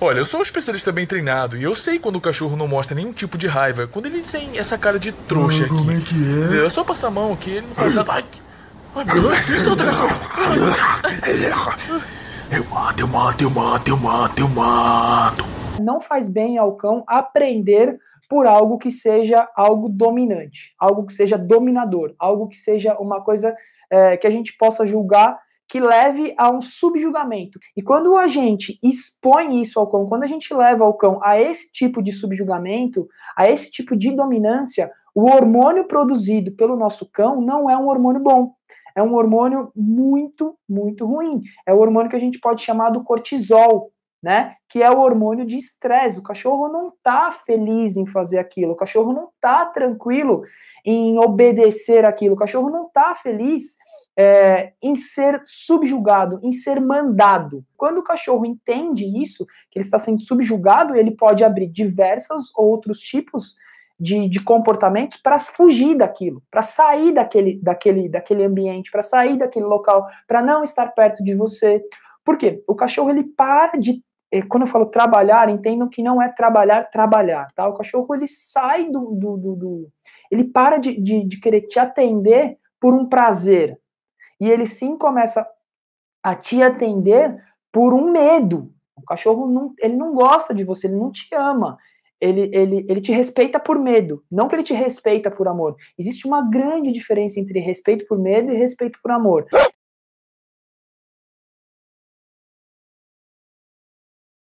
Olha, eu sou um especialista bem treinado e eu sei quando o cachorro não mostra nenhum tipo de raiva, quando ele tem essa cara de trouxa aqui. Como é que é? É só passar a mão aqui, ele não faz nada. Ai, meu Deus, solta o cachorro! Eu mato. Não faz bem ao cão aprender por algo que seja algo dominante, algo que seja dominador, algo que seja uma coisa que a gente possa julgar que leve a um subjugamento. E quando a gente expõe isso ao cão, quando a gente leva o cão a esse tipo de subjugamento, a esse tipo de dominância, o hormônio produzido pelo nosso cão não é um hormônio bom. É um hormônio muito, muito ruim. É o hormônio que a gente pode chamar do cortisol, né? Que é o hormônio de estresse. O cachorro não tá feliz em fazer aquilo. O cachorro não tá tranquilo em obedecer aquilo. O cachorro não tá feliz em ser subjugado, em ser mandado. Quando o cachorro entende isso, que ele está sendo subjugado, ele pode abrir diversos outros tipos de comportamentos para fugir daquilo, para sair daquele ambiente, para sair daquele local, para não estar perto de você. Por quê? O cachorro, ele para de... Quando eu falo trabalhar, entendam que não é trabalhar, tá? O cachorro, ele sai ele para de querer te atender por um prazer. E ele sim começa a te atender por um medo. O cachorro ele não gosta de você, ele não te ama. Ele te respeita por medo, não que ele te respeita por amor. Existe uma grande diferença entre respeito por medo e respeito por amor.